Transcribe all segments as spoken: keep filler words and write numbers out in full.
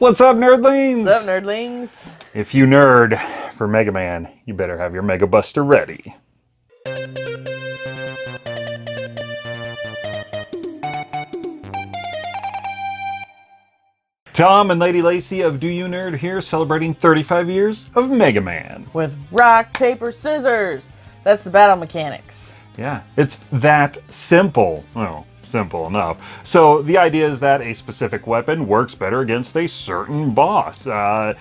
What's up, nerdlings? What's up, nerdlings? If you nerd for Mega Man, you better have your Mega Buster ready. Tom and Lady Lacey of Do You Nerd here, celebrating thirty-five years of Mega Man. With rock, paper, scissors. That's the battle mechanics. Yeah, it's that simple. Oh. Simple enough. So the idea is that a specific weapon works better against a certain boss. Uh,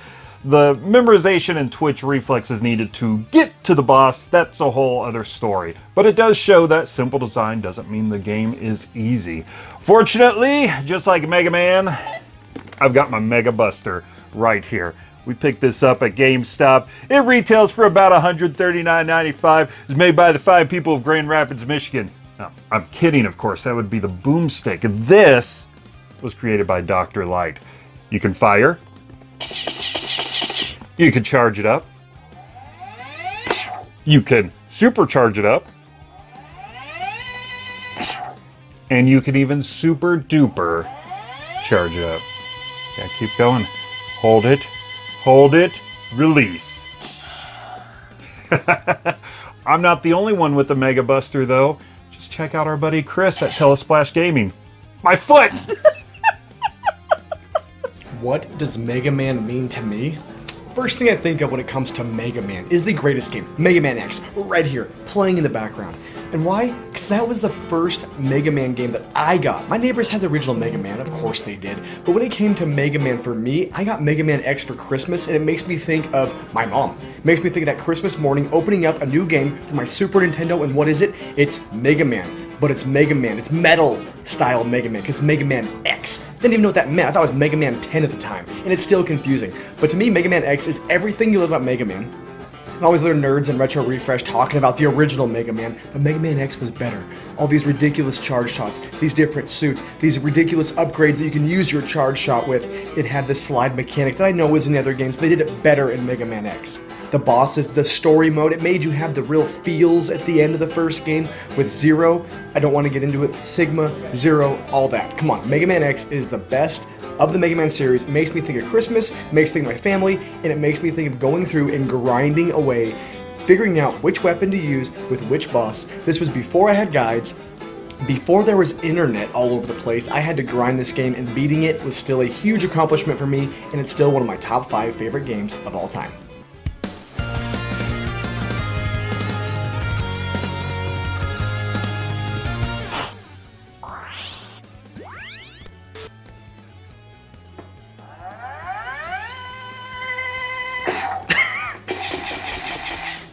the memorization and twitch reflex is needed to get to the boss. That's a whole other story. But it does show that simple design doesn't mean the game is easy. Fortunately, just like Mega Man, I've got my Mega Buster right here. We picked this up at GameStop. It retails for about one hundred thirty-nine ninety-five. It's made by the five people of Grand Rapids, Michigan. No, I'm kidding, of course. That would be the boomstick. This was created by Doctor Light. You can fire. You can charge it up. You can supercharge it up. And you can even super duper charge it up. Yeah, keep going. Hold it. Hold it. Release. I'm not the only one with the Mega Buster, though. Just check out our buddy Chris at Telesplash Gaming. My foot! What does Mega Man mean to me? First thing I think of when it comes to Mega Man is the greatest game, Mega Man X, right here, playing in the background. And why? Because that was the first Mega Man game that I got. My neighbors had the original Mega Man, of course they did. But when it came to Mega Man for me, I got Mega Man X for Christmas, and it makes me think of my mom. It makes me think of that Christmas morning opening up a new game for my Super Nintendo, and what is it? It's Mega Man. But it's Mega Man, it's metal style Mega Man, it's Mega Man X. Didn't even know what that meant, I thought it was Mega Man ten at the time, and it's still confusing. But to me, Mega Man X is everything you love about Mega Man. And all these other nerds and Retro Refresh talking about the original Mega Man, but Mega Man X was better. All these ridiculous charge shots, these different suits, these ridiculous upgrades that you can use your charge shot with. It had this slide mechanic that I know was in the other games, but they did it better in Mega Man X. The bosses, the story mode, it made you have the real feels at the end of the first game with Zero. I don't want to get into it. Sigma, Zero, all that. Come on, Mega Man X is the best of the Mega Man series. It makes me think of Christmas, it makes me think of my family, and it makes me think of going through and grinding away, figuring out which weapon to use with which boss. This was before I had guides. Before there was internet all over the place, I had to grind this game, and beating it was still a huge accomplishment for me, and it's still one of my top five favorite games of all time.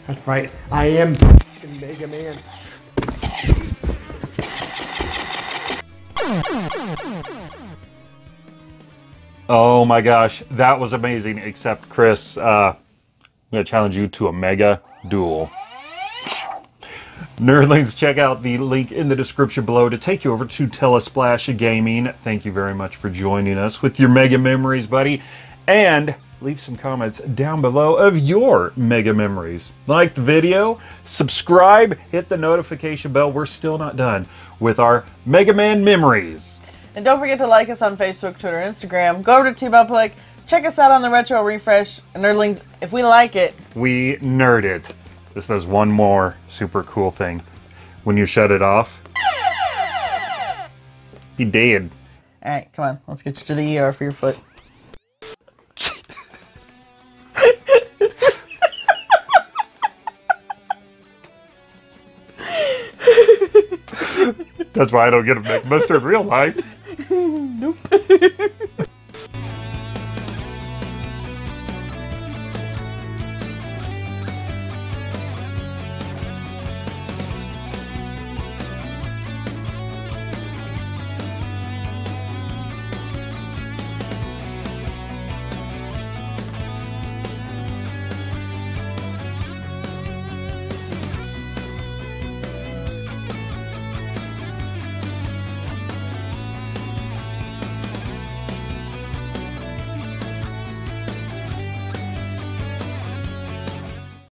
That's right, I am Mega Man. Oh my gosh, that was amazing, except Chris, uh, I'm gonna challenge you to a mega duel. Nerdlings, check out the link in the description below to take you over to Telesplash Gaming. Thank you very much for joining us with your Mega Memories, buddy. And leave some comments down below of your Mega Memories. Like the video, subscribe, hit the notification bell. We're still not done with our Mega Man Memories. And don't forget to like us on Facebook, Twitter, Instagram. Go over to TeePublic. Check us out on the Retro Refresh. And nerdlings, if we like it, we nerd it. This does one more super cool thing. When you shut it off, he did. All right, come on. Let's get you to the E R for your foot. That's why I don't get a Mega Buster in real life. Nope.